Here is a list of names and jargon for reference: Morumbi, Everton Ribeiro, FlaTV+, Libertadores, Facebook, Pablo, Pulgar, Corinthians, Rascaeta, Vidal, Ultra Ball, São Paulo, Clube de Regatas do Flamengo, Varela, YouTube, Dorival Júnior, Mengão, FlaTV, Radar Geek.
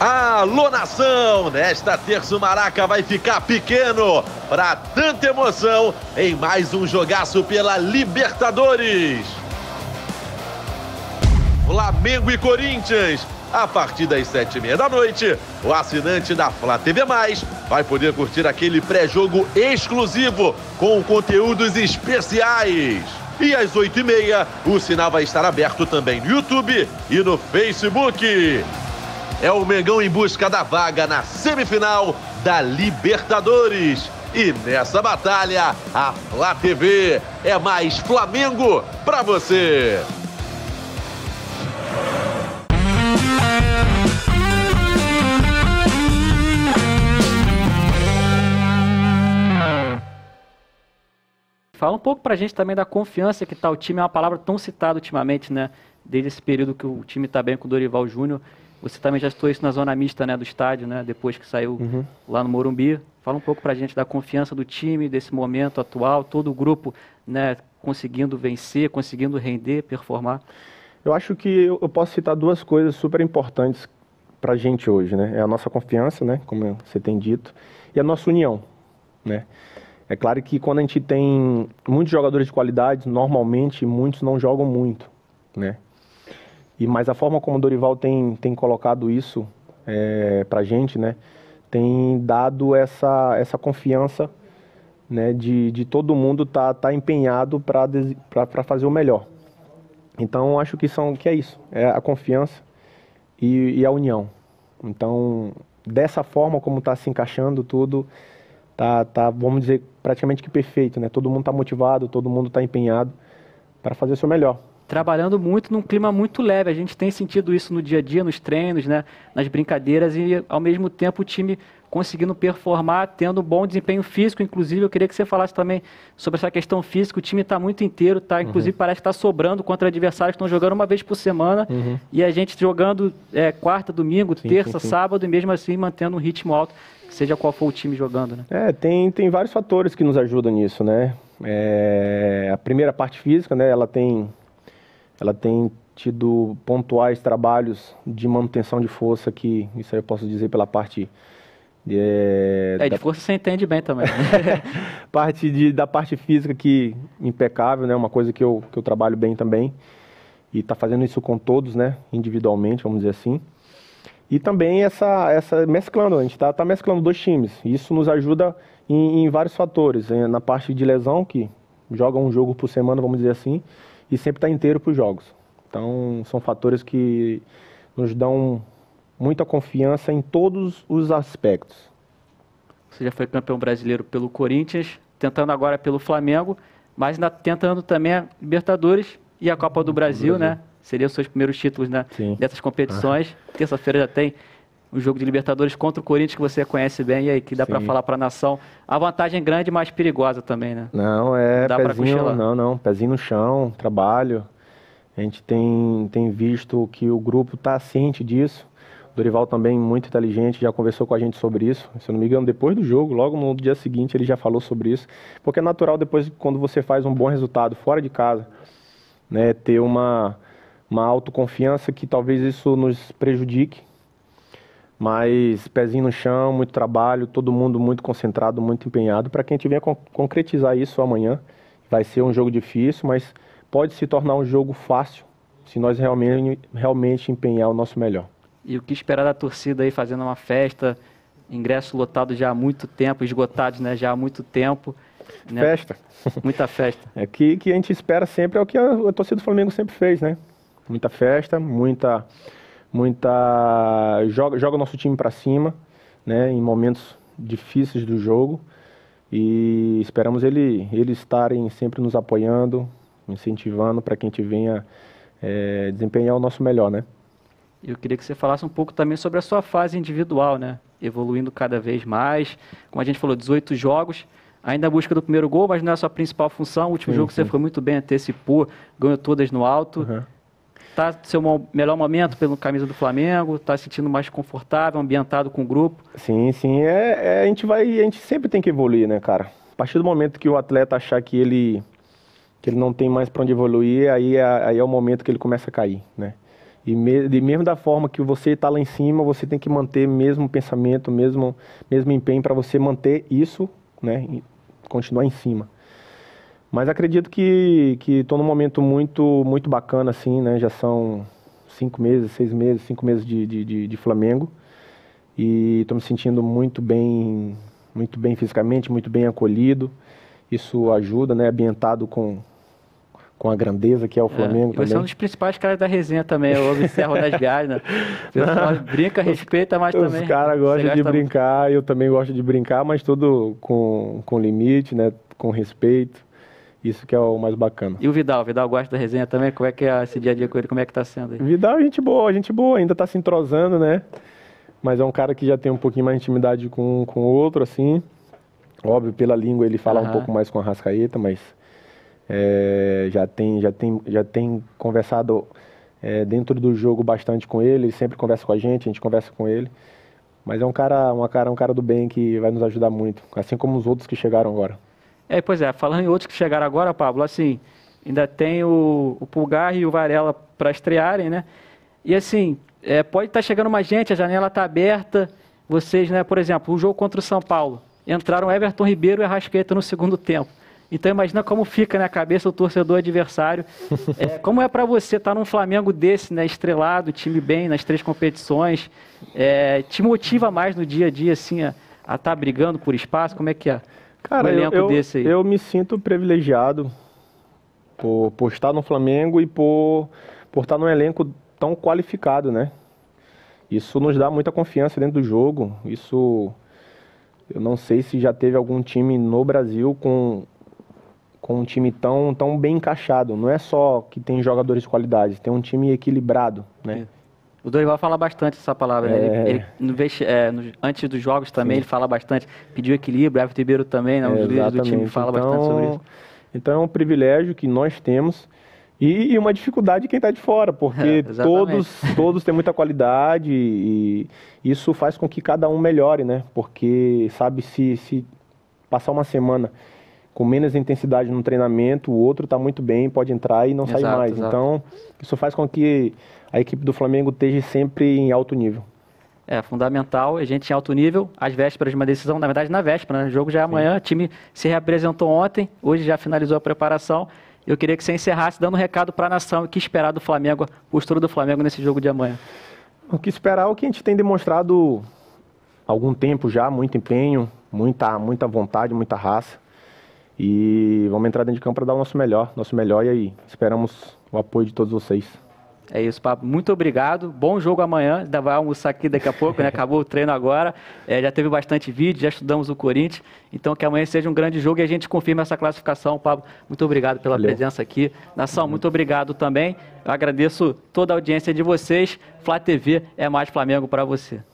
Alô, nação! Nesta terça o Maraca vai ficar pequeno para tanta emoção em mais um jogaço pela Libertadores. Flamengo e Corinthians. A partir das 7h30 da noite, o assinante da FlaTV+ vai poder curtir aquele pré-jogo exclusivo com conteúdos especiais. E às 8h30, o sinal vai estar aberto também no YouTube e no Facebook. É o Mengão em busca da vaga na semifinal da Libertadores. E nessa batalha, a FlaTV é mais Flamengo pra você. Fala um pouco pra gente também da confiança que tá o time, é uma palavra tão citada ultimamente, né? Desde esse período que o time tá bem com o Dorival Júnior. Você também já estou isso na zona mista, né, do estádio, né? Depois que saiu lá no Morumbi. Fala um pouco pra gente da confiança do time, desse momento atual, todo o grupo, né, conseguindo vencer, conseguindo render, performar. Eu acho que eu posso citar duas coisas super importantes pra gente hoje, né? É a nossa confiança, né, como você tem dito, e a nossa união, né? É claro que quando a gente tem muitos jogadores de qualidade, normalmente muitos não jogam muito, né? Mas a forma como o Dorival tem colocado isso pra gente, né? Tem dado essa confiança, né? De todo mundo tá empenhado para fazer o melhor. Então acho que é isso, é a confiança e a união. Então dessa forma como tá se encaixando tudo, vamos dizer, praticamente que perfeito, né? Todo mundo está motivado, todo mundo está empenhado para fazer o seu melhor. Trabalhando muito num clima muito leve, a gente tem sentido isso no dia a dia, nos treinos, né? Nas brincadeiras e, ao mesmo tempo, o time conseguindo performar, tendo um bom desempenho físico. Inclusive, eu queria que você falasse também sobre essa questão física. O time está muito inteiro, tá? Inclusive, parece que está sobrando contra adversários que estão jogando uma vez por semana e a gente jogando quarta, domingo, terça, sábado e mesmo assim mantendo um ritmo alto. Seja qual for o time jogando, né? Tem vários fatores que nos ajudam nisso, né? A primeira parte física, né? Ela tem tido pontuais trabalhos de manutenção de força, que isso aí eu posso dizer pela parte... de força você entende bem também. Né? da parte física que impecável, né? Uma coisa que eu trabalho bem também. E tá fazendo isso com todos, né? Individualmente, vamos dizer assim. E também mesclando, a gente está mesclando dois times. Isso nos ajuda em vários fatores. Na parte de lesão, que joga um jogo por semana, vamos dizer assim, e sempre está inteiro para os jogos. Então, são fatores que nos dão muita confiança em todos os aspectos. Você já foi campeão brasileiro pelo Corinthians, tentando agora pelo Flamengo, mas ainda tentando também a Libertadores e a Copa do Brasil, né? Seriam os seus primeiros títulos, né, dessas competições. Terça-feira já tem um jogo de Libertadores contra o Corinthians, que você conhece bem, e aí que dá para falar para a nação. A vantagem grande, mas perigosa também, né? Não, dá pezinho, não, pezinho no chão, trabalho. A gente tem visto que o grupo está ciente disso. O Dorival também, muito inteligente, já conversou com a gente sobre isso. Se eu não me engano, depois do jogo, logo no dia seguinte, ele já falou sobre isso. Porque é natural, depois, quando você faz um bom resultado fora de casa, né, ter uma autoconfiança, que talvez isso nos prejudique, mas pezinho no chão, muito trabalho, todo mundo muito concentrado, muito empenhado, para que a gente venha concretizar isso amanhã. Vai ser um jogo difícil, mas pode se tornar um jogo fácil, se nós realmente empenhar o nosso melhor. E o que esperar da torcida aí, fazendo uma festa, ingresso lotado já há muito tempo, esgotados, né, já há muito tempo. Né? Festa. Muita festa. É que a gente espera sempre, é o que a torcida do Flamengo sempre fez, né? Muita festa, joga o nosso time para cima, né, em momentos difíceis do jogo, e esperamos eles estarem sempre nos apoiando, incentivando para que a gente venha desempenhar o nosso melhor, né? Eu queria que você falasse um pouco também sobre a sua fase individual, né, evoluindo cada vez mais, como a gente falou, 18 jogos, ainda a busca do primeiro gol, mas não é a sua principal função. O último jogo você foi muito bem, antecipou, ganhou todas no alto. Está no seu melhor momento pelo camisa do Flamengo? Está se sentindo mais confortável, ambientado com o grupo? Sim. A gente sempre tem que evoluir, né, cara? A partir do momento que o atleta achar que ele não tem mais para onde evoluir, aí é o momento que ele começa a cair, né? E mesmo da forma que você está lá em cima, você tem que manter mesmo pensamento, mesmo empenho para você manter isso, né, e continuar em cima. Mas acredito que estou num momento muito bacana, assim, né? Já são 5 meses, 6 meses, 5 meses de Flamengo. E estou me sentindo muito bem fisicamente, muito bem acolhido. Isso ajuda, né? Ambientado com a grandeza que é o Flamengo também. Você é um dos principais caras da resenha também, eu observo das viagens, né? Você brinca, respeita, mas também... Os caras gostam de brincar, eu também gosto de brincar, mas tudo com limite, né? Com respeito. Isso que é o mais bacana. E o Vidal? O Vidal gosta da resenha também? Como é que é esse dia a dia com ele? Como é que tá sendo aí? Vidal é gente boa, ainda tá se entrosando, né? Mas é um cara que já tem um pouquinho mais de intimidade com o outro, assim. Óbvio, pela língua ele fala um pouco mais com a Rascaeta, mas... É, já tem conversado dentro do jogo bastante com ele, sempre conversa com a gente conversa com ele, mas é um cara do bem que vai nos ajudar muito, assim como os outros que chegaram agora. É, pois é, falando em outros que chegaram agora, Pablo, assim, ainda tem o Pulgar e o Varela para estrearem, né? E assim, pode estar chegando mais gente, a janela está aberta, vocês, né, por exemplo, o jogo contra o São Paulo, entraram Everton Ribeiro e Rascaeta no segundo tempo. Então imagina como fica na cabeça o torcedor adversário. Como é para você estar num Flamengo desse, né, estrelado, time bem nas 3 competições? Te motiva mais no dia a dia, assim, a estar brigando por espaço? Como é que é? Cara, elenco desse aí? Eu me sinto privilegiado por estar no Flamengo e por estar num elenco tão qualificado, né? Isso nos dá muita confiança dentro do jogo. Isso, eu não sei se já teve algum time no Brasil com um time tão bem encaixado. Não é só que tem jogadores de qualidade, tem um time equilibrado, né? O Dorival fala bastante essa palavra, né? Ele, antes dos jogos também, sim, ele fala bastante, pediu equilíbrio, Everton Ribeiro também, né? Os líderes do time fala bastante sobre isso. Então é um privilégio que nós temos e uma dificuldade quem está de fora, porque todos têm muita qualidade e isso faz com que cada um melhore, né? Porque, sabe, se passar uma semana com menos intensidade no treinamento, o outro está muito bem, pode entrar e não sai mais. Exato. Então, isso faz com que a equipe do Flamengo esteja sempre em alto nível. É fundamental, a gente em alto nível, às vésperas de uma decisão, na verdade na véspera, né? O jogo já é amanhã, o time se reapresentou ontem, hoje já finalizou a preparação. Eu queria que você encerrasse dando um recado para a nação, o que esperar do Flamengo, a postura do Flamengo nesse jogo de amanhã. O que esperar é o que a gente tem demonstrado há algum tempo já, muito empenho, muita vontade, muita raça. E vamos entrar dentro de campo para dar o nosso melhor e aí esperamos o apoio de todos vocês. É isso, Pablo. Muito obrigado. Bom jogo amanhã. Ainda vai almoçar aqui daqui a pouco, né? Acabou o treino agora. Já teve bastante vídeo, já estudamos o Corinthians. Então que amanhã seja um grande jogo e a gente confirma essa classificação, Pablo. Muito obrigado pela presença aqui. Nação, muito obrigado também. Eu agradeço toda a audiência de vocês. FlaTV é mais Flamengo para você.